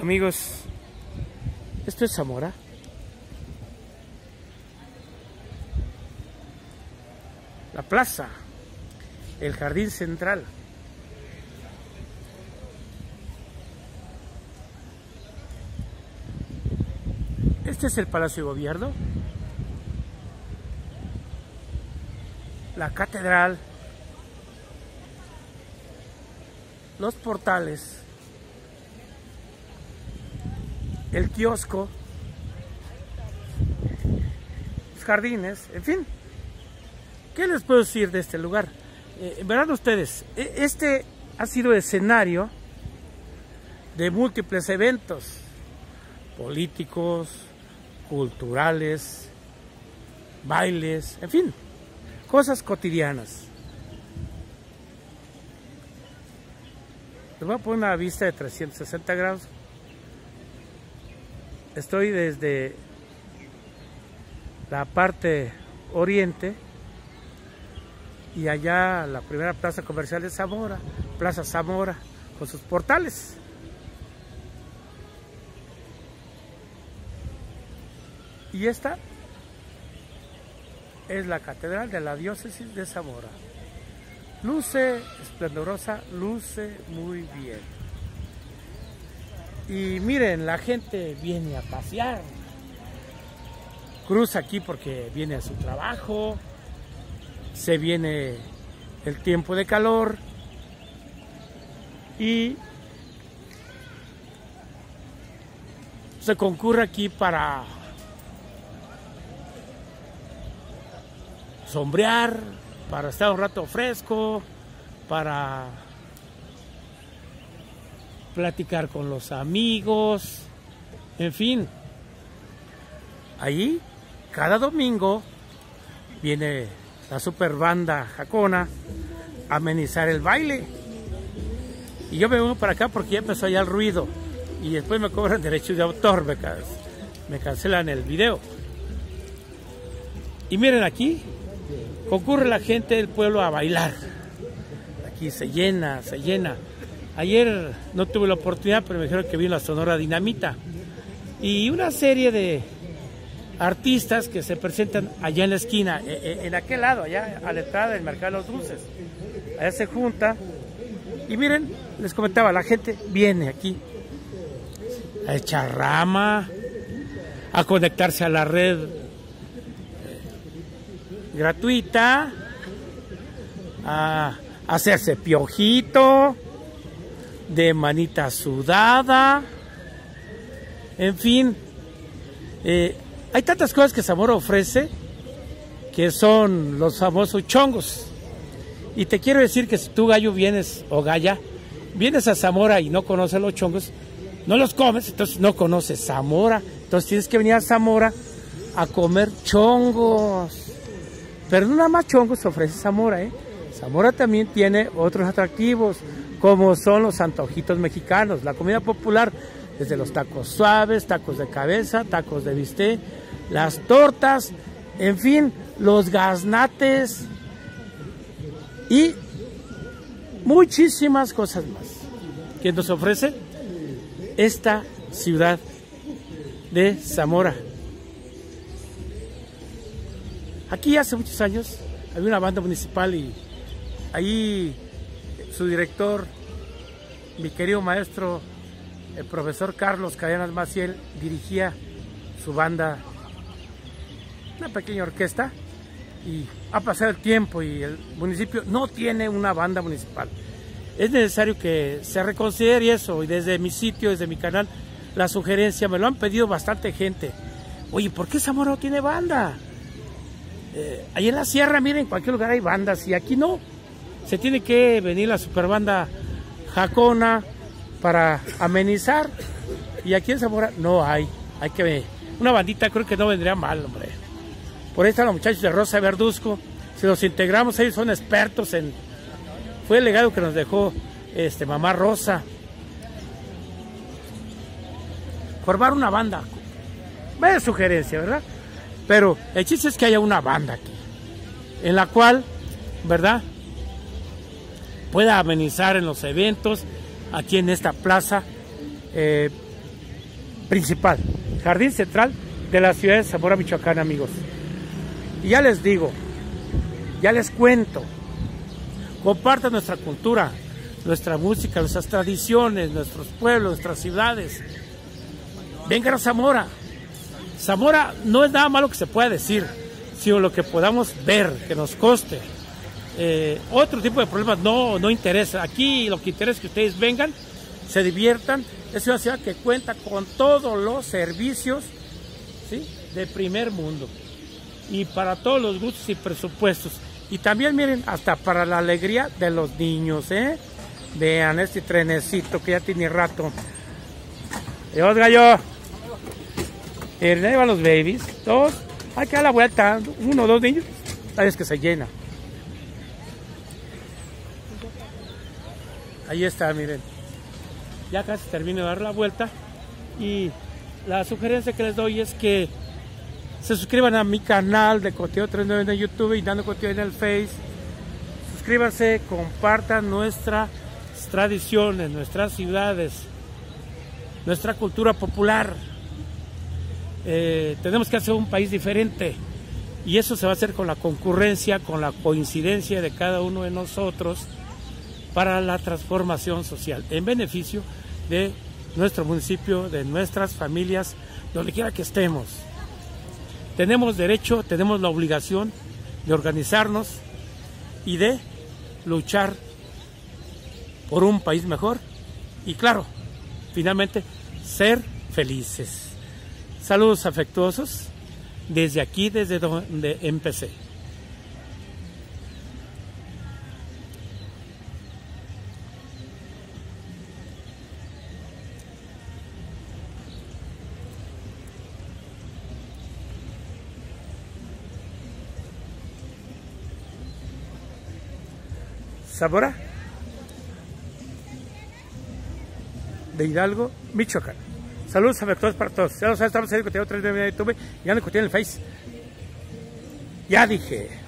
Amigos, esto es Zamora. La plaza, el jardín central. Este es el Palacio de Gobierno. La catedral. Los portales. El kiosco. Los jardines, en fin. ¿Qué les puedo decir de este lugar? Verán ustedes, este ha sido escenario de múltiples eventos políticos, culturales, bailes, en fin, cosas cotidianas. Les voy a poner una vista de 360 grados. Estoy desde la parte oriente y allá la primera plaza comercial de Zamora, Plaza Zamora, con sus portales. Y esta es la Catedral de la Diócesis de Zamora. Luce esplendorosa, luce muy bien. Y miren, la gente viene a pasear. Cruza aquí porque viene a su trabajo. Se viene el tiempo de calor. Y se concurre aquí para sombrear, para estar un rato fresco, para platicar con los amigos, en fin. Ahí, cada domingo, viene la super banda Jacona a amenizar el baile. Y yo me voy para acá porque ya empezó ya el ruido. Y después me cobran derechos de autor, me cancelan el video. Y miren aquí. Concurre la gente del pueblo a bailar. Aquí se llena, se llena. Ayer no tuve la oportunidad, pero me dijeron que vino la Sonora Dinamita. Y una serie de artistas que se presentan allá en la esquina, en aquel lado, allá a la entrada del Mercado de los Dulces. Allá se junta. Y miren, les comentaba, la gente viene aquí a echar rama, a conectarse a la red gratuita, a hacerse piojito, de manita sudada, en fin. Hay tantas cosas que Zamora ofrece, que son los famosos chongos. Y te quiero decir que si tú, gallo, vienes, o galla, vienes a Zamora y no conoces los chongos, no los comes, entonces no conoces Zamora. Entonces tienes que venir a Zamora a comer chongos. Pero no nada más chongos ofrece Zamora, ¿eh? Zamora también tiene otros atractivos, como son los antojitos mexicanos, la comida popular, desde los tacos suaves, tacos de cabeza, tacos de bistec, las tortas, en fin, los gaznates y muchísimas cosas más que nos ofrece esta ciudad de Zamora. Aquí hace muchos años había una banda municipal y ahí su director, mi querido maestro, el profesor Carlos Cadenas Maciel, dirigía su banda, una pequeña orquesta, y ha pasado el tiempo y el municipio no tiene una banda municipal. Es necesario que se reconsidere eso, y desde mi sitio, desde mi canal, la sugerencia, me lo han pedido bastante gente. Oye, ¿por qué Zamora no tiene banda? Allí en la sierra, miren, en cualquier lugar hay bandas y aquí no. Se tiene que venir la superbanda Jacona para amenizar. Y aquí en Zamora no hay. Hay que ver. Una bandita creo que no vendría mal, hombre. Por ahí están los muchachos de Rosa y Verduzco. Si los integramos, ellos son expertos en... Fue el legado que nos dejó mamá Rosa. Formar una banda. Vaya sugerencia, ¿verdad? Pero el chiste es que haya una banda aquí, en la cual, ¿verdad?, pueda amenizar en los eventos, aquí en esta plaza, principal, jardín central de la ciudad de Zamora, Michoacán, amigos. Y ya les digo, ya les cuento, compartan nuestra cultura, nuestra música, nuestras tradiciones, nuestros pueblos, nuestras ciudades. Vengan a Zamora. Zamora no es nada malo que se pueda decir, sino lo que podamos ver, que nos coste. Otro tipo de problemas no interesa. Aquí lo que interesa es que ustedes vengan, se diviertan. Es una ciudad que cuenta con todos los servicios, ¿sí?, de primer mundo, y para todos los gustos y presupuestos. Y también, miren, hasta para la alegría de los niños, ¿eh? Vean este trenecito que ya tiene rato. ¡Dios, gallo! Ahí van los babies. Dos. Hay que dar la vuelta. Uno, dos niños. Sabes que se llena. Ahí está, miren. Ya casi termino de dar la vuelta. Y la sugerencia que les doy es que se suscriban a mi canal de Cotidiano399 en YouTube y Dando Cotidiano en el Face. Suscríbanse, compartan nuestras tradiciones, nuestras ciudades, nuestra cultura popular. Tenemos que hacer un país diferente, y eso se va a hacer con la concurrencia, con la coincidencia de cada uno de nosotros para la transformación social, en beneficio de nuestro municipio, de nuestras familias, donde quiera que estemos. Tenemos derecho, tenemos la obligación de organizarnos y de luchar por un país mejor y, claro, finalmente, ser felices. Saludos afectuosos desde aquí, desde donde empecé. Zamora de Hidalgo, Michoacán. Saludos afectuosos para todos. Ya lo saben, estamos en el Cotidiano399 de YouTube y en el Cotidiano en el Face. Ya dije.